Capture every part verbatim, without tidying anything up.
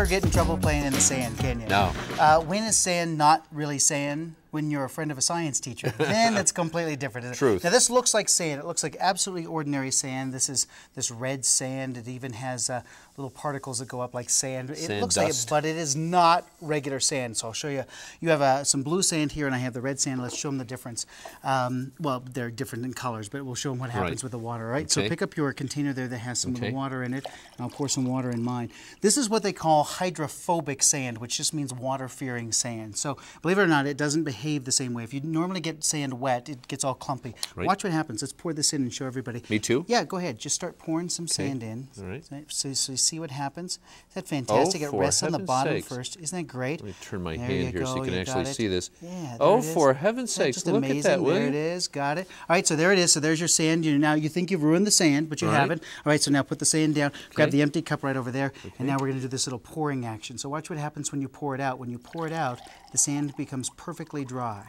ever get in trouble playing in the sand, can you? No. Uh, when is sand not really sand? When you're a friend of a science teacher, then it's completely different. Isn't it? Truth. Now this looks like sand. It looks like absolutely ordinary sand. This is this red sand. It even has uh, little particles that go up like sand. Sand it looks dust. like it, but it is not regular sand. So I'll show you. You have uh, some blue sand here, and I have the red sand. Let's show them the difference. Um, well, they're different in colors, but we'll show them what happens right. with the water. All right. Okay. So pick up your container there that has some okay. of the water in it, and I'll pour some water in mine. This is what they call hydrophobic sand, which just means water-fearing sand. So believe it or not, it doesn't behave the same way. If you normally get sand wet, it gets all clumpy. Right. Watch what happens. Let's pour this in and show everybody. Me too? Yeah, go ahead. Just start pouring some okay. sand in. All right. So, so you see what happens. Isn't that fantastic? Oh, it rests on the bottom sakes. first. Isn't that great? Let me turn my there hand here go. so you can you actually see this. Yeah, oh, for heaven's sakes, just look amazing. at that, will There you? it is. Got it. All right, so there it is. So there's your sand. You, now you think you've ruined the sand, but you all haven't. Right. All right, so now put the sand down. Okay. Grab the empty cup right over there, okay. and now we're going to do this little pouring action. So watch what happens when you pour it out. When you pour it out, the sand becomes perfectly dry.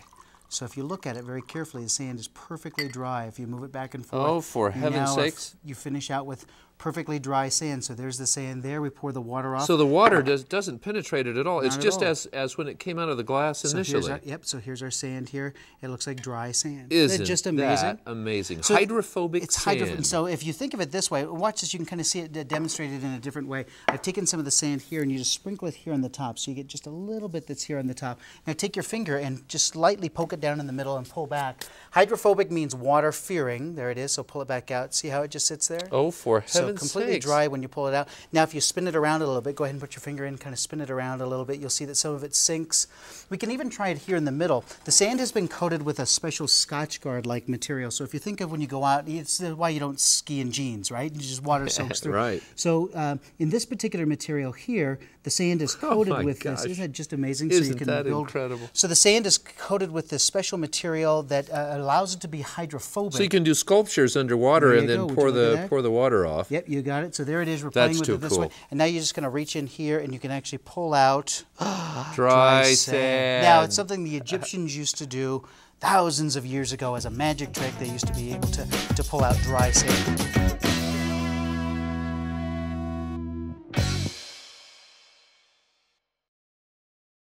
So if you look at it very carefully, the sand is perfectly dry. If you move it back and forth, oh, for heaven's sakes, you finish out with perfectly dry sand. So there's the sand there. We pour the water off. So the water does, doesn't penetrate it at all. Not it's just all. as as when it came out of the glass initially. So our, yep. So here's our sand here. It looks like dry sand. Isn't, Isn't it just amazing? That amazing. So hydrophobic it's sand. Hydroph so if you think of it this way, watch this. You can kind of see it demonstrated in a different way. I've taken some of the sand here, and you just sprinkle it here on the top, so you get just a little bit that's here on the top. Now take your finger and just slightly poke it down in the middle and pull back. Hydrophobic means water fearing. There it is. So pull it back out. See how it just sits there? Oh, for heaven's sakes. So completely dry when you pull it out. Now if you spin it around a little bit, go ahead and put your finger in, kind of spin it around a little bit. You'll see that some of it sinks. We can even try it here in the middle. The sand has been coated with a special Scotchgard-like material. So if you think of when you go out, it's why you don't ski in jeans, right? You just water soaks through. Right. So um, in this particular material here, the sand is coated oh with gosh. this. Isn't that just amazing? Isn't so you can that build. incredible? So the sand is coated with this special material that uh, allows it to be hydrophobic. So you can do sculptures underwater and then pour the, pour the water off. Yep, you got it. So there it is. We're playing with it this way. And now you're just going to reach in here and you can actually pull out dry, dry sand. sand. Now, it's something the Egyptians used to do thousands of years ago as a magic trick. They used to be able to, to pull out dry sand.